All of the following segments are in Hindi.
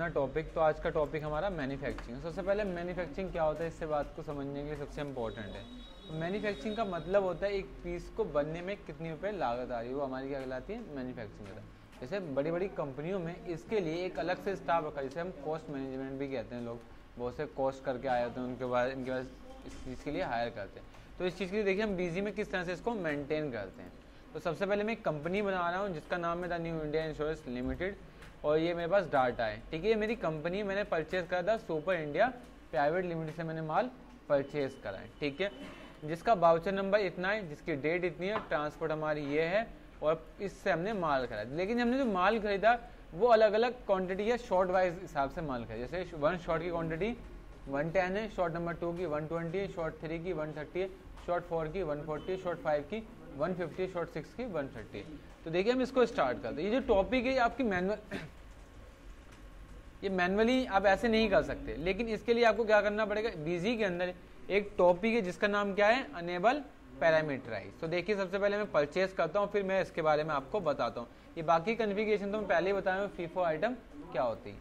अपना टॉपिक। तो आज का टॉपिक हमारा मैन्युफैक्चरिंग। सबसे पहले मैन्युफैक्चरिंग क्या होता है, इससे बात को समझने के लिए सबसे इम्पोर्टेंट है। मैन्युफैक्चरिंग का मतलब होता है एक पीस को बनने में कितनी रुपए लागत आ रही है, वो हमारी क्या कहलाती है, मैन्युफैक्चरिंग होता है। जैसे बड़ी बड़ी कंपनियों में इसके लिए एक अलग से स्टाफ रखा है, जिसे हम कॉस्ट मैनेजमेंट भी कहते हैं। लोग बहुत से कॉस्ट करके आए होते हैं, इनके पास इस चीज़ के लिए हायर करते हैं। तो इस चीज़ के लिए देखिए हम बिजी में किस तरह से इसको मेंटेन करते हैं। तो सबसे पहले मैं एक कंपनी बना रहा हूँ जिसका नाम है the new India insurance limited, और ये मेरे पास डाटा है, ठीक है। ये मेरी कंपनी, मैंने परचेज़ करा था सुपर इंडिया प्राइवेट लिमिटेड से, मैंने माल परचेज़ करा है, ठीक है, जिसका बाउचर नंबर इतना है, जिसकी डेट इतनी है, ट्रांसपोर्ट हमारी ये है, और इससे हमने माल खरीदा। लेकिन हमने जो माल खरीदा वो अलग अलग क्वांटिटी या शॉर्ट वाइज हिसाब से माल खरीदा। जैसे वन शॉट की क्वांटिटी 110 है, शॉट नंबर 2 की 120 है, शॉट 3 की 130 है, शॉट 4 की 140 है, शॉट 5 की 150 है, शॉट 6 की 130 है। तो देखिए हम इसको स्टार्ट करते हैं। ये जो टॉपिक है आपकी ये मैनुअली आप ऐसे नहीं कर सकते, लेकिन इसके लिए आपको क्या करना पड़ेगा, बिजी के अंदर एक टॉपिक है जिसका नाम क्या है, अनेबल पैरामीटराइज। तो देखिए सबसे पहले मैं परचेज करता हूँ, फिर मैं इसके बारे में आपको बताता हूँ। ये बाकी कन्फिगरेशन तो मैं पहले ही बता रहा हूँ फीफो आइटम क्या होती है।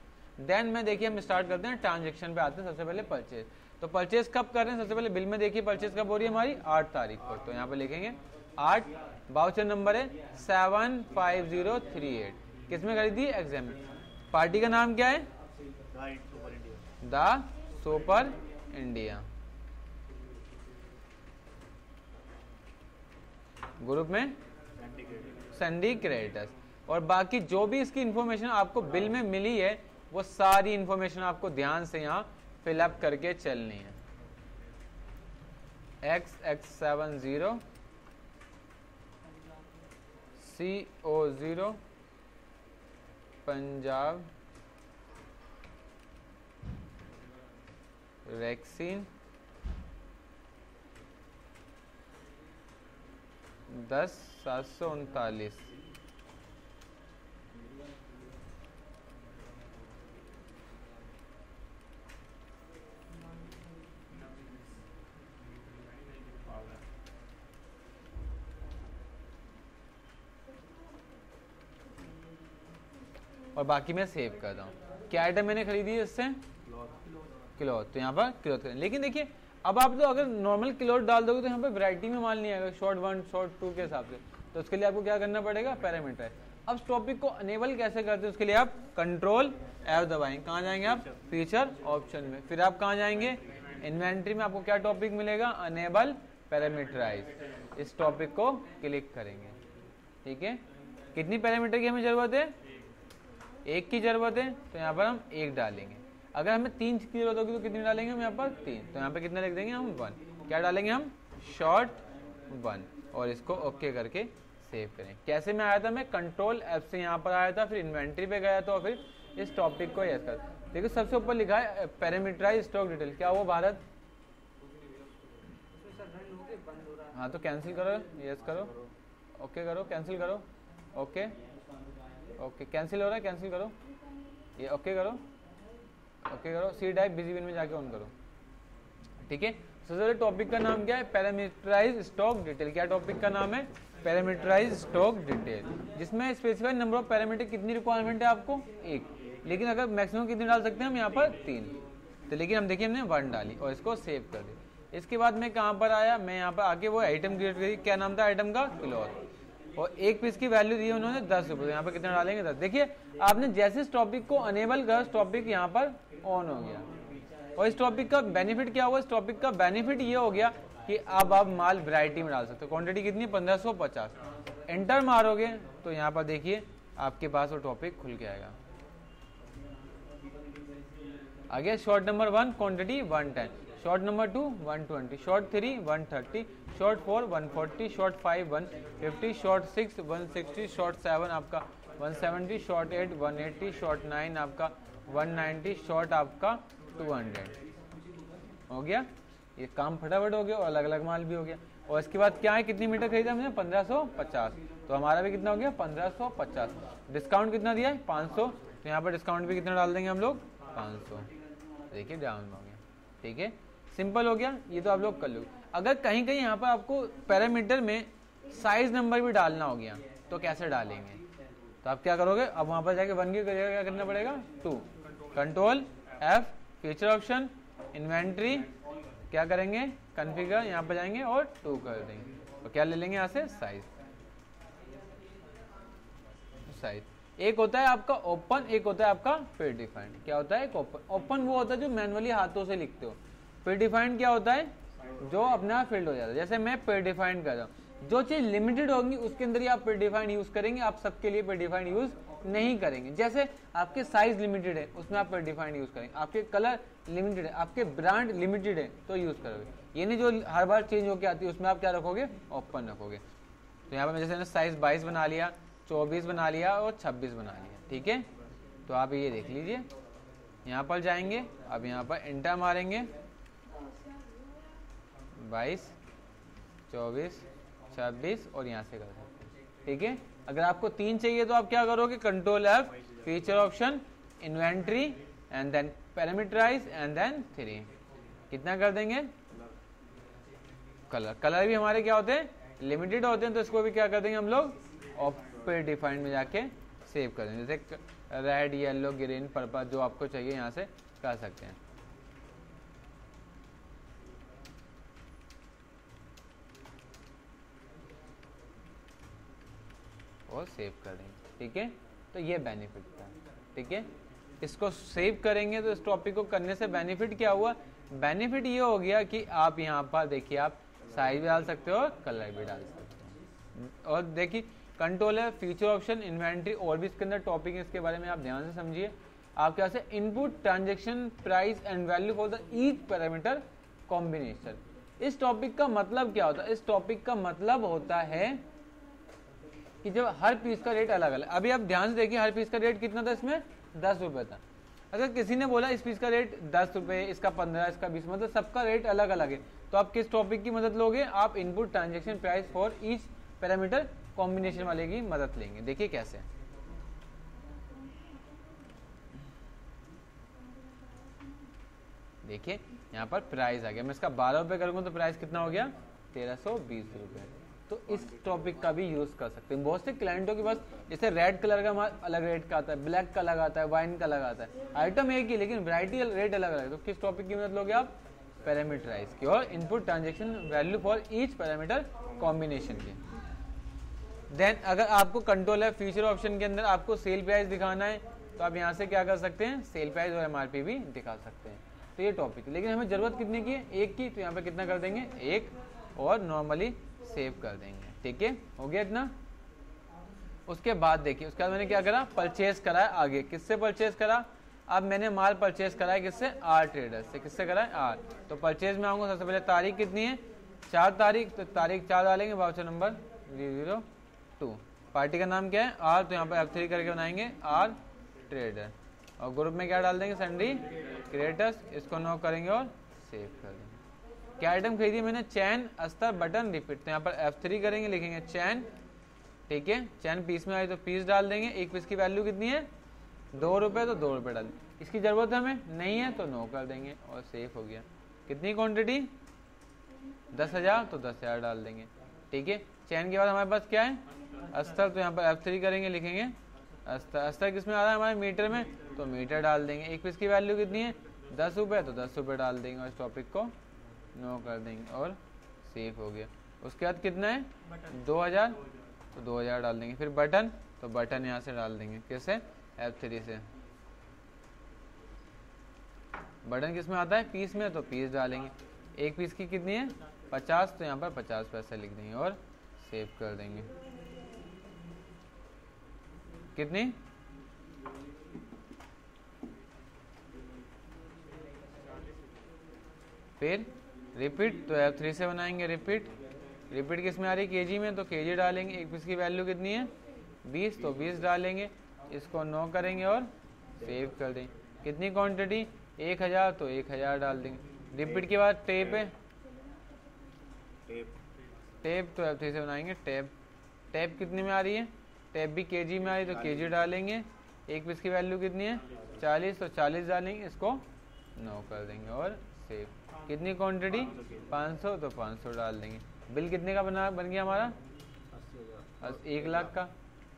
देन में देखिए हम स्टार्ट करते हैं, ट्रांजेक्शन पे आते हैं। सबसे पहले परचेज, तो परचेज कब कर रहे हैं, सबसे पहले बिल में देखिए परचेज कब हो रही है हमारी, 8 तारीख को। तो यहाँ पे लिखेंगे 8, बाउचर नंबर है 75038, किसमें खरीदी, एग्जाम में। पार्टी का नाम क्या है, द सुपर इंडिया। ग्रुप में संडी क्रेडिटर्स, और बाकी जो भी इसकी इन्फॉर्मेशन आपको बिल में मिली है वो सारी इन्फॉर्मेशन आपको ध्यान से यहाँ फिलअप करके चलनी है। XX70CO0 पंजाब वैक्सीन 10,739, और बाकी मैं सेव कर रहा हूँ। क्या आइटम मैंने खरीदी है इससे, क्लॉथ, तो यहाँ पर क्लॉथ। लेकिन देखिए अब आप तो अगर नॉर्मल क्लॉथ डाल दोगे तो यहाँ पे वैरायटी में माल नहीं आएगा, शॉर्ट 1 शॉर्ट 2 के हिसाब से। तो उसके लिए आपको क्या करना पड़ेगा, पैरामीटर। अब टॉपिक को अनेबल कैसे करते हैं, उसके लिए आप Ctrl+F दबाएंगे। कहाँ जाएंगे आप, फीचर ऑप्शन में। फिर आप कहाँ जाएंगे, इन्वेंट्री में। आपको क्या टॉपिक मिलेगा, अनेबल पैरामीटराइज। इस टॉपिक को क्लिक करेंगे, ठीक है। कितनी पैरामीटर की हमें जरूरत है, 1 की जरूरत है, तो यहाँ पर हम 1 डालेंगे। अगर हमें 3 की जरूरत होगी तो कितनी डालेंगे हम यहाँ पर, 3। तो यहाँ पे कितना लिख देंगे हम, 1। क्या डालेंगे हम, शॉर्ट 1, और इसको ओके करके सेव करें। कैसे मैं आया था, मैं Ctrl+F से यहाँ पर आया था, फिर इन्वेंट्री पे गया था, और फिर इस टॉपिक को यस कर। देखिए सबसे ऊपर लिखा है पैरामीटराइज स्टॉक डिटेल, क्या वो भारत, हाँ तो कैंसिल करो, यस करो, ओके करो, कैंसिल करो, ओके ओके, कैंसिल हो रहा है, कैंसिल करो, ये ओके करो, ओके करो, सी टाइप बिजी बिन में जाके ऑन करो, ठीक है। सबसे टॉपिक का नाम क्या है, पैरामीटराइज स्टॉक डिटेल। क्या टॉपिक का नाम है, पैरामीटराइज स्टॉक डिटेल, जिसमें स्पेसिफाइड नंबर ऑफ पैरामीटर, कितनी रिक्वायरमेंट है आपको, 1। लेकिन अगर मैक्सिमम कितनी डाल सकते हैं हम यहाँ पर, 3। तो लेकिन हम देखिए हमने 1 डाली और इसको सेव कर दी। इसके बाद मैं कहाँ पर आया, मैं यहाँ पर आके वो आइटम क्रिएट करी, क्या नाम था आइटम का, क्लॉथ, और एक पीस की वैल्यू दी है उन्होंने 10 रुपये। यहाँ पर कितना डालेंगे, 10। देखिए आपने जैसे इस टॉपिक को अनेबल कर, टॉपिक यहाँ पर ऑन हो गया। और इस टॉपिक का बेनिफिट क्या हुआ, इस टॉपिक का बेनिफिट ये हो गया कि अब आप माल वैरायटी में डाल सकते हो। क्वांटिटी कितनी, 1550। एंटर मारोगे तो यहाँ पर देखिए आपके पास वो टॉपिक खुल के आएगा। आगे short number 1 quantity 110, short number 2 120, short 3 130, short 4 140, short 5 150, short 6 160, short 7 आपका 170, शॉर्ट 8 180, शॉर्ट 9 आपका 190, शॉर्ट आपका 200 हो गया। ये काम फटाफट हो गया और अलग अलग माल भी हो गया। और इसके बाद क्या है, कितनी मीटर खरीदा हमने, 1550, तो हमारा भी कितना हो गया, 1550। डिस्काउंट कितना दिया है, 500, तो यहाँ पर डिस्काउंट भी कितना डाल देंगे हम लोग, 500। देखिए डाउन हो गया, ठीक है, सिंपल हो गया। ये तो आप लोग कर लो। अगर कहीं कहीं यहाँ पर आपको पैरामीटर में साइज नंबर भी डालना हो गया तो कैसे डालेंगे, तो आप क्या करोगे, अब वहाँ पर जाके 1 के करिएगा, क्या करना पड़ेगा, 2। Control F, feature option, inventory क्या करेंगे कॉन्फ़िगर यहाँ पर जाएंगे और 2 कर देंगे और तो क्या ले लेंगे यहाँ से साइज। एक होता है आपका ओपन, एक होता है आपका प्री डिफाइंड। क्या होता है ओपन? ओपन वो होता है जो मैनुअली हाथों से लिखते हो। प्री डिफाइंड क्या होता है? जो अपना फील्ड हो जाता है। जैसे मैं प्री डिफाइंड कर रहा हूँ, जो चीज लिमिटेड होगी उसके अंदर ही आप प्री डिफाइंड यूज करेंगे, आप सबके लिए प्री डिफाइंड यूज नहीं करेंगे। जैसे आपके साइज लिमिटेड है उसमें आप प्री डिफाइंड यूज करेंगे, आपके कलर लिमिटेड है, आपके ब्रांड लिमिटेड है तो यूज करोगे। ये नहीं जो हर बार चेंज होकर आती है, उसमें आप क्या रखोगे? ओपन रखोगे। तो यहाँ पर जैसे साइज 22 बना लिया, 24 बना लिया और 26 बना लिया, ठीक है। तो आप ये देख लीजिए, यहाँ पर जाएंगे, अब यहाँ पर एंटर मारेंगे 22, 24, 26 और यहाँ से कर देंगे, ठीक है। अगर आपको 3 चाहिए तो आप क्या करोगे? Control F, feature option, inventory and then parameterise and then 3। कितना कर देंगे? कलर, कलर भी हमारे क्या होते हैं? लिमिटेड होते हैं, तो इसको भी क्या कर देंगे हम लोग? ऑफ पे डिफाइंड में जाके सेव कर देंगे। जैसे रेड, येलो, ग्रीन, पर्पल जो आपको चाहिए यहाँ से कर सकते हैं। और सेव कर देंगे, ठीक है। तो ये बेनिफिट था, ठीक है। इसको सेव करेंगे तो इस टॉपिक को करने से बेनिफिट क्या हुआ? बेनिफिट ये हो गया कि आप यहाँ पर देखिए आप साइज भी डाल सकते हो और कलर भी डाल सकते हो। और देखिए कंट्रोल है, फीचर ऑप्शन, इन्वेंट्री और भी इसके अंदर टॉपिक है, इसके बारे में आप ध्यान से समझिए। आपके यहाँ से input, transaction, price and value for the each parameter combination. इस टॉपिक का मतलब क्या होता है? इस टॉपिक का मतलब होता है कि जब हर पीस का रेट अलग अलग। अभी आप ध्यान से देखिए हर पीस का रेट कितना था? इसमें 10 रुपये था। अगर किसी ने बोला इस पीस का रेट 10 रुपये, इसका 15, इसका 20, मतलब सबका रेट अलग अलग है। तो आप किस टॉपिक की मदद लोगे? आप input, transaction, price for each parameter combination वाले की मदद लेंगे। देखिए कैसे, देखिए यहाँ पर प्राइस आ गया। मैं इसका 12 रुपये करूँगा तो प्राइस कितना हो गया? 1320 रुपये। तो इस टॉपिक का भी यूज कर सकते हैं। बहुत से क्लाइंटों के पास जैसे रेड कलर का अलग रेट का आता है, ब्लैक का अलग आता है, वाइन का अलग आता है, आइटम एक ही लेकिन वैरायटी रेट अलग अलग है। तो किस टॉपिक की मदद लोगे आप? पैरामीटराइज की और input, transaction, value for each parameter combination की। देन अगर आपको कंट्रोल है, फीचर ऑप्शन के अंदर आपको सेल प्राइस दिखाना है तो आप यहाँ से क्या कर सकते हैं? सेल प्राइस और MRP भी दिखा सकते हैं। तो ये टॉपिक, लेकिन हमें जरूरत कितने की है? 1 की। तो यहाँ पर कितना कर देंगे? 1 और नॉर्मली सेव कर देंगे, ठीक है। हो गया इतना। उसके बाद देखिए, उसके बाद मैंने क्या करा? परचेज कराया। आगे किससे परचेज करा? अब मैंने माल परचेज कराया किससे? आर ट्रेडर से। किससे कराया? आर। तो परचेज में आऊंगा, सबसे पहले तारीख कितनी है? 4 तारीख। तो तारीख 4 डालेंगे, वाउचर नंबर 002। पार्टी का नाम क्या है? आर। तो यहाँ पर F3 करके बनाएंगे आर ट्रेडर और ग्रुप में क्या डाल देंगे? Sundry creators. इसको नॉक करेंगे और सेव कर देंगे। क्या आइटम खरीदी मैंने? चैन, अस्तर, बटन, रिपीट। तो यहाँ पर F3 करेंगे, लिखेंगे चैन, ठीक है। चैन पीस में आए तो पीस डाल देंगे। एक पीस की वैल्यू कितनी है? 2 रुपये। तो 2 रुपये डाल देंगे। इसकी ज़रूरत हमें नहीं है तो नो कर देंगे और सेफ हो गया। कितनी क्वांटिटी? 10,000। तो 10,000 डाल देंगे, ठीक है। चैन के बाद हमारे पास क्या है? अस्तर। तो यहाँ पर F3 करेंगे, लिखेंगे अस्तर। अस्तर किस में आ रहा है? हमारे मीटर में, तो मीटर डाल देंगे। एक पीस की वैल्यू कितनी है? 10 रुपये। तो 10 रुपये डाल देंगे और इस टॉपिक को नो कर देंगे और सेफ हो गया। उसके बाद कितना है? 2000। तो 2000 डाल देंगे। फिर बटन, तो बटन यहाँ से डाल देंगे। कैसे? F3 से। बटन किस में आता है? पीस में, तो पीस डालेंगे। एक पीस की कितनी है? 50। तो यहाँ पर 50 पैसे लिख देंगे और सेव कर देंगे। कितनी? 4। रिपीट, तो F3 से बनाएंगे रिपीट। रिपीट किस में आ रही? केजी में, तो केजी डालेंगे। एक पीस की वैल्यू कितनी है? 20। तो 20 डालेंगे। इसको नो करेंगे और सेव कर देंगे। कितनी क्वांटिटी? 1000। तो 1000 डाल देंगे। रिपीट के बाद टेप है, टेप, तो F3 से बनाएंगे टेप। टेप कितनी में आ रही है? टेप भी केजी में आ रही है, तो केजी डालेंगे। एक पीस की वैल्यू कितनी है? 40। तो 40 डालेंगे। इसको नो कर देंगे और सेव। कितनी क्वांटिटी? 500। तो 500 डाल देंगे। बिल कितने का बन गया हमारा? 1,00,000 का,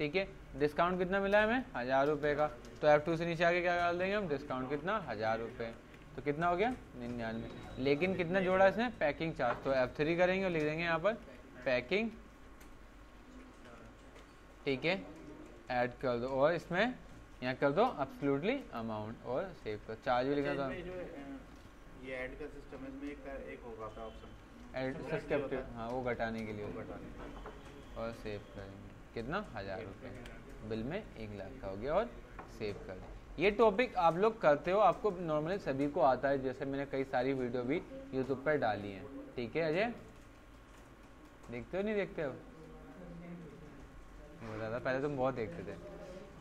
ठीक है। डिस्काउंट कितना मिला है हमें 1000 रुपये का, तो F2 से नीचे आके क्या डाल देंगे हम, डिस्काउंट कितना 1000 रुपये, तो कितना हो गया 99। लेकिन कितना जोड़ा इसने पैकिंग चार्ज, तो F3 करेंगे और लिख देंगे यहाँ पर पैकिंग, ठीक है, ऐड कर दो और इसमें यहाँ कर दो एब्सोल्युटली अमाउंट और सेव कर, चार्ज भी लिखना था ये ऐड का सिस्टम है, इसमें एक होगा आपका ऑप्शन ऐड सब्सक्रिप्टिव, हाँ वो घटाने के लिए होगा, और सेव करेंगे कितना 1000 रुपये, बिल में 1 लाख का हो गया और सेव कर दें। ये टॉपिक आप लोग करते हो, आपको नॉर्मली सभी को आता है, जैसे मैंने कई सारी वीडियो भी यूट्यूब पर डाली हैं, ठीक है। अजय देखते हो नहीं देखते हो, बहुत ज़्यादा, पहले तुम बहुत देखते थे,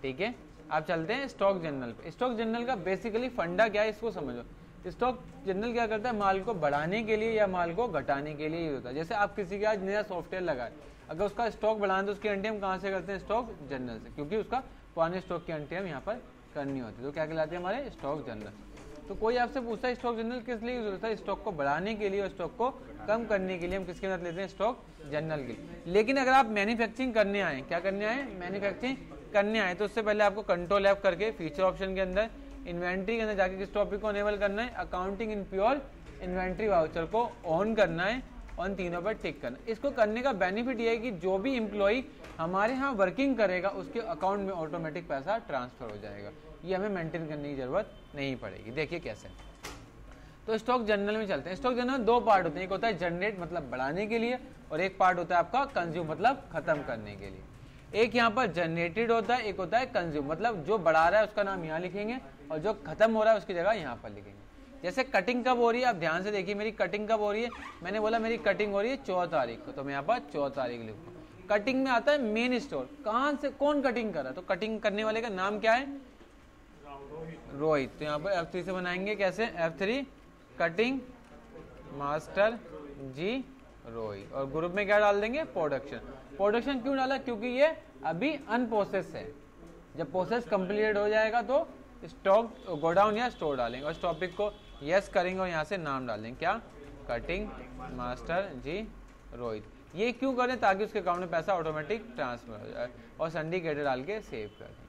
ठीक है। आप चलते हैं स्टॉक जनरल पे। स्टॉक जनरल का बेसिकली फंडा क्या है इसको समझो। स्टॉक जनरल क्या करता है, माल को बढ़ाने के लिए या माल को घटाने के लिए यूज होता है। जैसे आप किसी के आज नया सॉफ्टवेयर लगाए, अगर उसका स्टॉक बढ़ाना तो उसकी एंट्री हम कहाँ से करते हैं, स्टॉक जनरल से, क्योंकि उसका पुराने स्टॉक की एंट्री हम यहाँ पर करनी होती है, तो क्या कहलाते हैं हमारे स्टॉक जनरल। तो कोई आपसे पूछता है स्टॉक जनरल किस लिए यूज होता है, स्टॉक को बढ़ाने के लिए और स्टॉक को कम करने के लिए हम किसके साथ लेते हैं, स्टॉक जनरल के लिए। लेकिन अगर आप मैन्युफैक्चरिंग करने आए, क्या करने आए, मैन्युफैक्चरिंग करने आए, तो उससे पहले आपको कंट्रोल एफ करके फीचर ऑप्शन के अंदर इन्वेंट्री के अंदर जाके किस टॉपिक को इनेबल करना है, accounting in pure inventory voucher को ऑन करना है और तीनों पर टिक करना। इसको करने का बेनिफिट ये है कि जो भी एम्प्लॉई हमारे यहाँ वर्किंग करेगा उसके अकाउंट में ऑटोमेटिक पैसा ट्रांसफर हो जाएगा, ये हमें मेंटेन करने की जरूरत नहीं पड़ेगी। देखिए कैसे। तो स्टॉक जनरल में चलते हैं। स्टॉक जनरल में 2 पार्ट होते हैं, एक होता है जनरेट मतलब बढ़ाने के लिए और एक पार्ट होता है आपका कंज्यूम मतलब खत्म करने के लिए। एक यहाँ पर जनरेटेड होता है, एक होता है कंज्यूम, मतलब जो बढ़ा रहा है उसका नाम यहाँ लिखेंगे और जो खत्म हो रहा है उसकी जगह यहाँ पर लिखेंगे। जैसे कटिंग कब हो रही है, आप ध्यान से देखिए मेरी कटिंग कब हो रही है, मैंने बोला मेरी कटिंग हो रही है 14 तारीख को, तो मैं यहाँ पर 14 तारीख लिखूँ। कटिंग में आता है मेन स्टोर, कहाँ से कौन कटिंग कर रहा है, तो कटिंग करने वाले का नाम क्या है, रोहित, तो यहाँ पर F3 से बनाएंगे कैसे, F3 cutting master ji Rohit, और ग्रुप में क्या डाल देंगे प्रोडक्शन। प्रोडक्शन क्यों डाला, क्योंकि ये अभी अनप्रोसेस है, जब प्रोसेस कंप्लीट हो जाएगा तो स्टॉक गोडाउन या स्टोर डालेंगे और इस टॉपिक को यस करेंगे और यहाँ से नाम डालेंगे क्या, कटिंग मास्टर जी रोहित। ये क्यों करें, ताकि उसके अकाउंट में पैसा ऑटोमेटिक ट्रांसफर हो जाए और सिंडिकेटर डाल के सेव कर दें,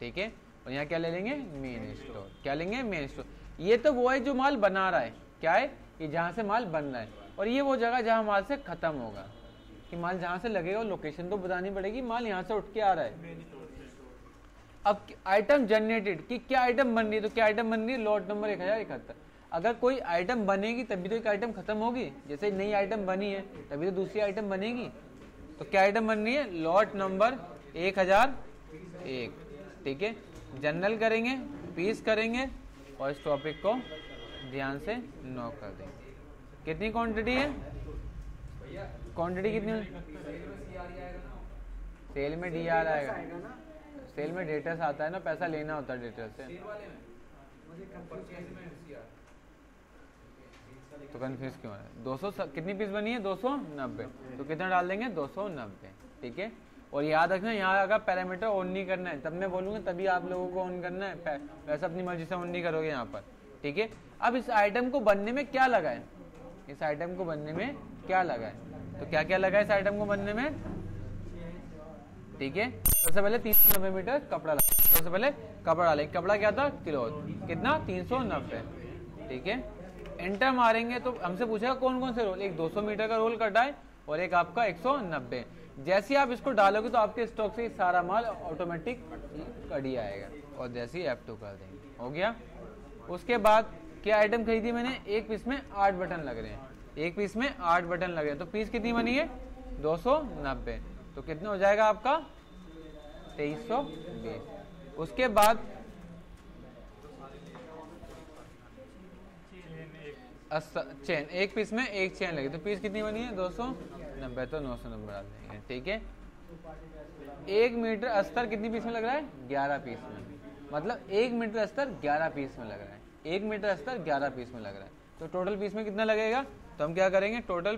ठीक है। और यहाँ क्या ले लेंगे मेन स्टोर, क्या लेंगे मेन स्टोर। ये तो वो है जो माल बना रहा है, क्या है ये, जहाँ से माल बन रहा है, और ये वो जगह जहाँ माल से खत्म होगा, कि माल जहाँ से लगेगा, लोकेशन तो बतानी पड़ेगी, माल यहाँ से उठ के आ रहा है। अब आइटम जनरेटेड कि क्या आइटम बन रही है, तो क्या आइटम बन रही है, लॉट नंबर 1071। अगर कोई आइटम बनेगी तभी तो एक आइटम खत्म होगी, जैसे नई आइटम बनी है तभी तो दूसरी आइटम बनेगी, तो क्या आइटम बन रही है, लॉट नंबर 1001, ठीक है। जनरल करेंगे, पीस करेंगे और इस टॉपिक को ध्यान से नोट कर देंगे। कितनी क्वांटिटी है, क्वांटिटी कितनी, सेल में डी आर आएगा, सेल में डेटर्स आता है ना, पैसा लेना होता है डेटर्स से, तो कन्फ्यूज क्यों है। 200 कितनी पीस बनी है, 290, तो कितना डाल देंगे 290, ठीक है। और याद रखना यहाँ अगर पैरामीटर ऑन नहीं करना है, तब मैं बोलूँगा तभी आप लोगों को ऑन करना है, वैसे अपनी मर्जी से ऑन नहीं करोगे यहाँ पर, ठीक है। अब इस आइटम को बनने में क्या लगा है, इस आइटम को बनने में क्या लगा है, तो क्या क्या लगा है इस आइटम को बनने में, ठीक है। सबसे पहले 390 मीटर कपड़ा लगा, सबसे पहले कपड़ा डाले, कपड़ा क्या था, क्लोथ, कितना 390, ठीक है। एंटर मारेंगे तो हमसे पूछेगा कौन कौन से रोल, एक 200 मीटर का रोल कटाए और एक आपका 190। जैसे आप इसको डालोगे तो आपके स्टॉक से सारा माल ऑटोमेटिक कट ही आएगा, और जैसे ही F2 कर देंगे हो गया। उसके बाद क्या आइटम खरीदी मैंने, एक पीस में 8 बटन लग रहे हैं, एक पीस में 8 बटन लग रहे हैं, तो पीस कितनी बनी है 290, तो कितना हो जाएगा आपका 2320। उसके बाद 8 चेन, एक पीस में 1 चेन लगी, तो पीस कितनी बनी है 290, तो 990 डाल देंगे, ठीक है। 1 मीटर अस्तर कितनी पीस में लग रहा है, 11 पीस में, मतलब 1 मीटर अस्तर 11 पीस में लग रहा है, 1 मीटर अस्तर 11 पीस में लग रहा है, तो टोटल पीस में कितना लगेगा, तो हम क्या करेंगे टोटल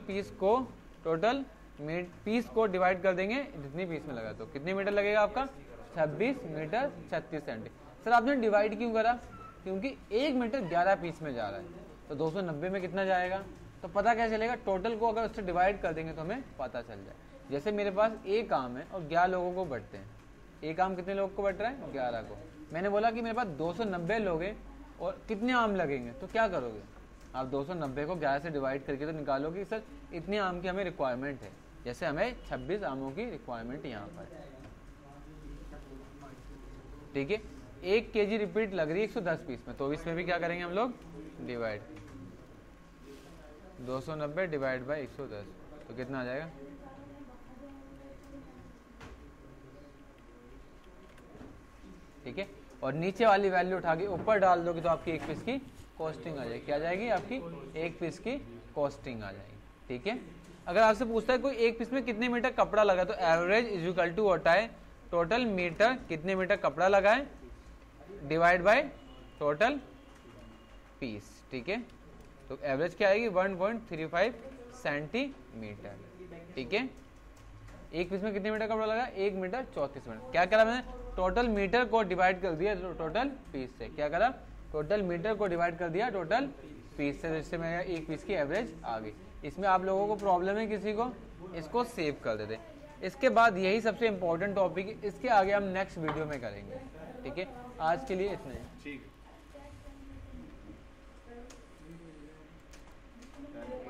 पीस को डिवाइड कर देंगे जितनी पीस में लगा, तो कितने मीटर लगेगा आपका 26 मीटर 36 सेंटी। सर आपने डिवाइड क्यों करा, क्योंकि 1 मीटर 11 पीस में जा रहा है, तो 290 में कितना जाएगा, तो पता क्या चलेगा, टोटल को अगर उससे डिवाइड कर देंगे तो हमें पता चल जाए। जैसे मेरे पास एक काम है और 11 लोगों को बंटते हैं। एक काम कितने लोगों को बंट रहा है? 11 को। मैंने बोला कि मेरे पास 290 लोग हैं और कितने आम लगेंगे, तो क्या करोगे आप? 290 को 11 से डिवाइड करके तो निकालोगे सर इतने आम की हमें रिक्वायरमेंट है। जैसे हमें 26 आमों की रिक्वायरमेंट यहाँ पर, ठीक है। 1 kg रिपीट लग रही है 110 पीस में, तो इसमें भी क्या करेंगे हम लोग? डिवाइड, 290 डिवाइड बाई 110, तो कितना आ जाएगा? 100। और नीचे वाली वैल्यू उठा के ऊपर डाल दोगे तो आपकी एक पीस की कॉस्टिंग आ जाएगी। क्या जाएगी आपकी? एक पीस की कॉस्टिंग आ जाएगी, ठीक है। अगर आपसे पूछता है कोई एक पीस में कितने मीटर कपड़ा लगा, तो एवरेज इज इक्वल टू होता है टोटल मीटर, कितने मीटर कपड़ा लगा है डिवाइड बाय टोटल पीस, ठीक है। तो एवरेज क्या आएगी? 1.35 सेंटीमीटर, ठीक है। एक पीस में कितने मीटर कपड़ा लगा? 1 मीटर 34 मिनट। क्या करा मैंने? टोटल मीटर को डिवाइड कर दिया टोटल पीस से। क्या करा? टोटल मीटर को डिवाइड कर दिया टोटल पीस से, जिससे मेरा एक पीस की एवरेज आ गई। इसमें आप लोगों को प्रॉब्लम है किसी को, इसको सेव कर देते। इसके बाद यही सबसे इम्पोर्टेंट टॉपिक है, इसके आगे हम नेक्स्ट वीडियो में करेंगे, ठीक है। आज के लिए इतना ही।